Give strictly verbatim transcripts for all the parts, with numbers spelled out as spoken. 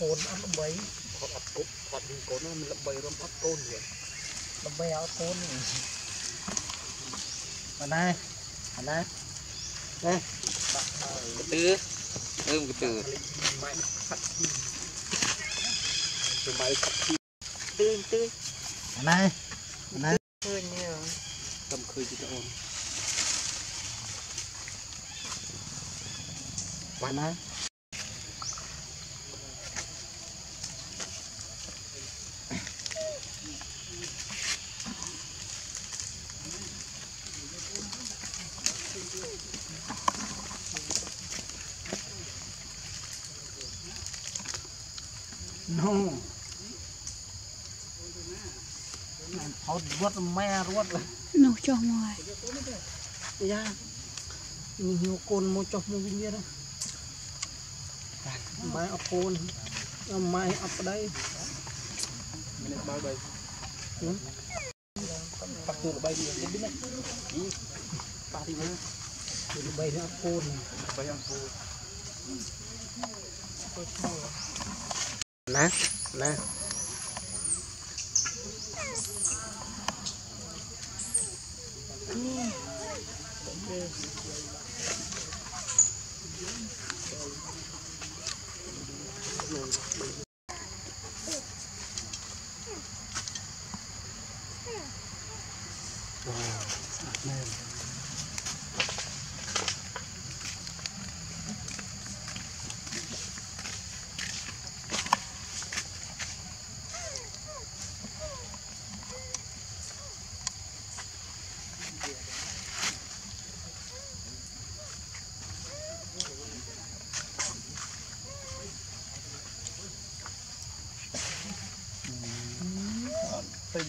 côn ăn lấp bấy, họ ăn cốt, họ đi côn nó mình lấp bấy rồi ăn côn rồi, lấp bấy ăn côn rồi. Bạn này, bạn này, đây, cái từ, thêm cái từ, từ máy cắt từ, từ từ, bạn này, bạn này, khơi nha, cầm khơi chỉ cho ôn, bạn này. No. Này phốt ruột mẹ ruột. Nó cho ngoài. Dạ. Nhiều con mua cho mua vinh viên đó. Mai ấp con. Mai ấp ở đây. Mình lên bao đây. Bắt tôi là bay đi. Đi này. Ba đi nữa. Tôi là bay nó ấp con. Bay ấp con. Tôi cho. Nè, nè.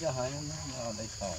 Cho hỏi nó vào đây khỏi